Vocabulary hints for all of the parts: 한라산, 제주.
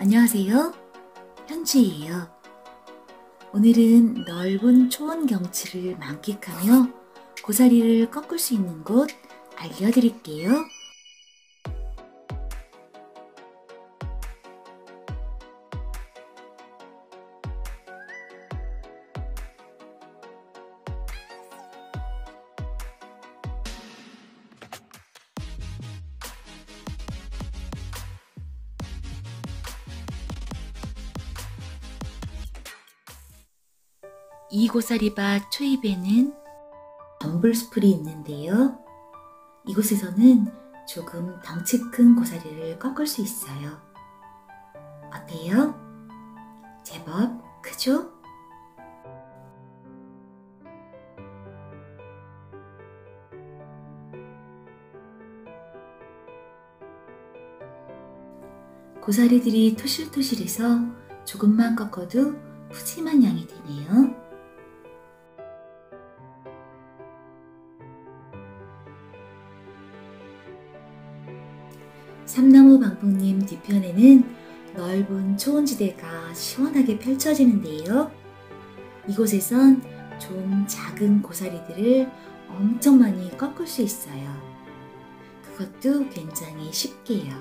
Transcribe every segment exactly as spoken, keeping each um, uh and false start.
안녕하세요. 현주예요. 오늘은 넓은 초원 경치를 만끽하며 고사리를 꺾을 수 있는 곳 알려드릴게요. 이 고사리밭 초입에는 덤불숲이 있는데요. 이곳에서는 조금 덩치 큰 고사리를 꺾을 수 있어요. 어때요? 제법 크죠? 고사리들이 토실토실해서 조금만 꺾어도 푸짐한 양이 되네요. 삼나무 방풍림 뒤편에는 넓은 초원지대가 시원하게 펼쳐지는데요. 이곳에선 좀 작은 고사리들을 엄청 많이 꺾을 수 있어요. 그것도 굉장히 쉽게요.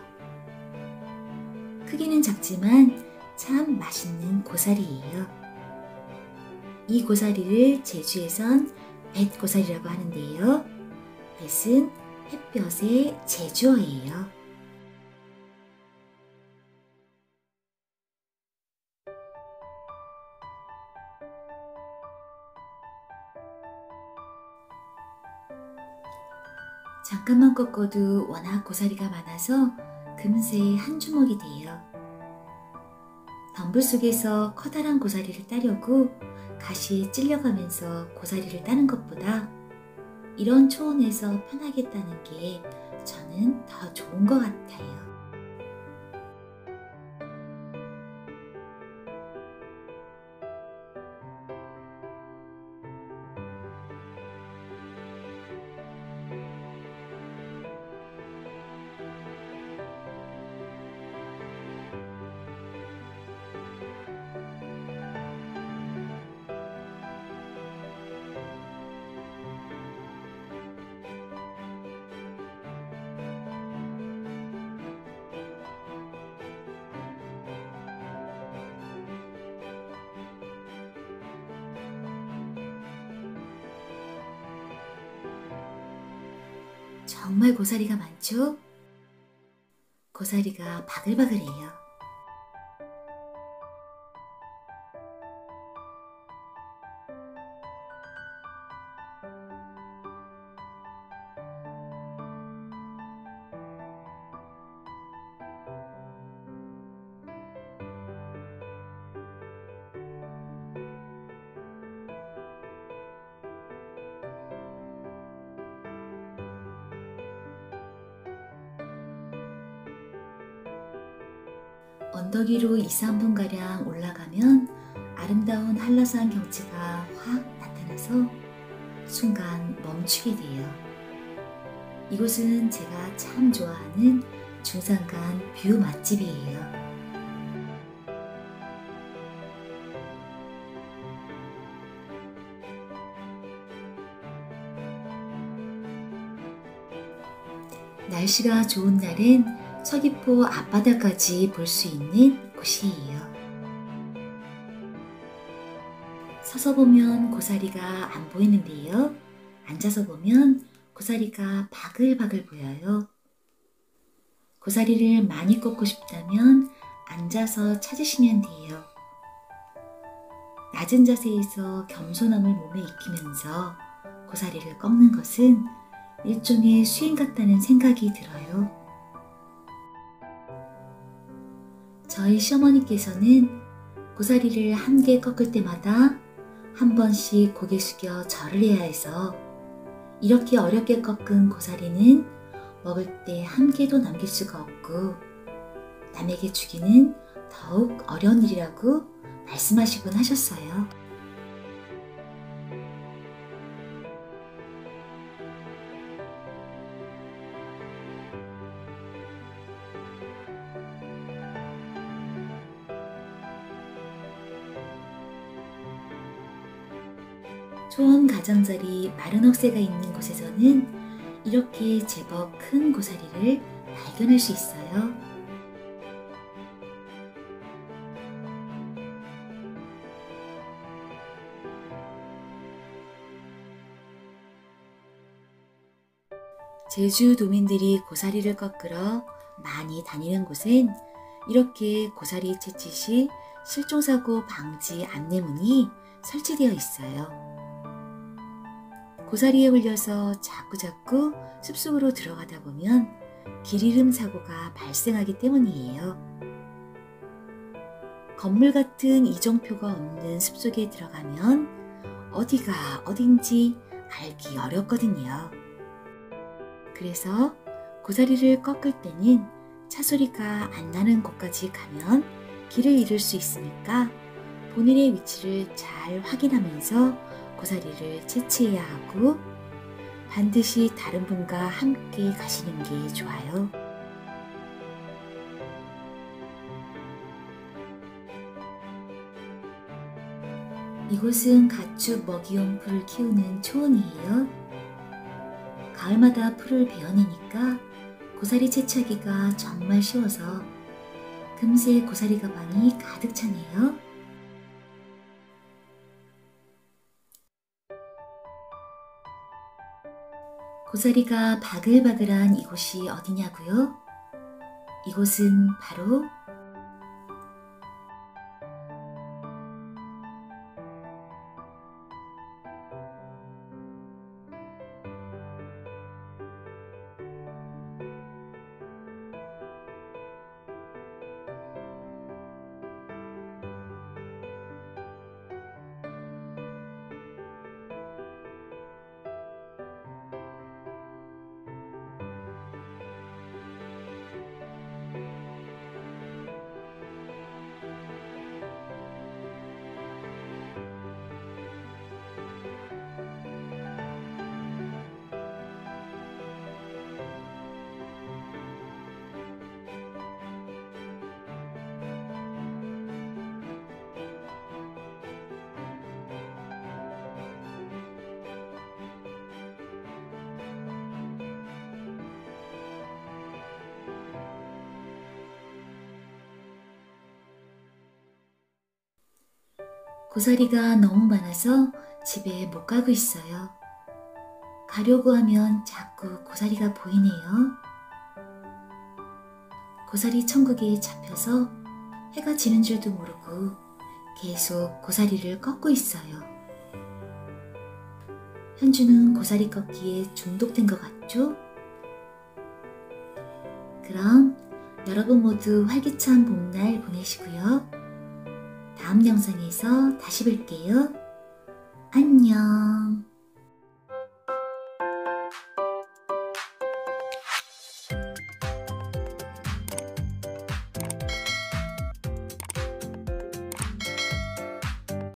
크기는 작지만 참 맛있는 고사리예요. 이 고사리를 제주에선 뱃고사리라고 하는데요. 뱃은 햇볕의 제주어예요. 잠깐만 꺾어도 워낙 고사리가 많아서 금세 한 주먹이 돼요. 덤불 속에서 커다란 고사리를 따려고 가시 찔려가면서 고사리를 따는 것보다 이런 초원에서 편하게 따는 게 저는 더 좋은 것 같아요. 정말 고사리가 많죠? 고사리가 바글바글해요. 언덕 위로 이, 삼 분가량 올라가면 아름다운 한라산 경치가 확 나타나서 순간 멈추게 돼요. 이곳은 제가 참 좋아하는 중산간 뷰 맛집이에요. 날씨가 좋은 날엔 서귀포 앞바다까지 볼 수 있는 곳이에요. 서서 보면 고사리가 안 보이는데요. 앉아서 보면 고사리가 바글바글 보여요. 고사리를 많이 꺾고 싶다면 앉아서 찾으시면 돼요. 낮은 자세에서 겸손함을 몸에 익히면서 고사리를 꺾는 것은 일종의 수행 같다는 생각이 들어요. 저희 시어머니께서는 고사리를 한 개 꺾을 때마다 한 번씩 고개 숙여 절을 해야 해서 이렇게 어렵게 꺾은 고사리는 먹을 때 한 개도 남길 수가 없고 남에게 주기는 더욱 어려운 일이라고 말씀하시곤 하셨어요. 초원 가장자리 마른 억새가 있는 곳에서는 이렇게 제법 큰 고사리를 발견할 수 있어요. 제주 도민들이 고사리를 꺾으러 많이 다니는 곳엔 이렇게 고사리 채취시 실종사고 방지 안내문이 설치되어 있어요. 고사리에 홀려서 자꾸자꾸 숲속으로 들어가다 보면 길 잃음 사고가 발생하기 때문이에요. 건물 같은 이정표가 없는 숲속에 들어가면 어디가 어딘지 알기 어렵거든요. 그래서 고사리를 꺾을 때는 차소리가 안 나는 곳까지 가면 길을 잃을 수 있으니까 본인의 위치를 잘 확인하면서 고사리를 채취해야 하고, 반드시 다른 분과 함께 가시는 게 좋아요. 이곳은 가축 먹이용풀을 키우는 초원이에요. 가을마다 풀을 베어내니까 고사리 채취하기가 정말 쉬워서 금세 고사리 가방이 가득 차네요. 고사리가 바글바글한 이곳이 어디냐고요? 이곳은 바로 고사리가 너무 많아서 집에 못 가고 있어요. 가려고 하면 자꾸 고사리가 보이네요. 고사리 천국에 잡혀서 해가 지는 줄도 모르고 계속 고사리를 꺾고 있어요. 현주는 고사리 꺾기에 중독된 것 같죠? 그럼 여러분 모두 활기찬 봄날 보내시고요. 다음 영상에서 다시 뵐게요.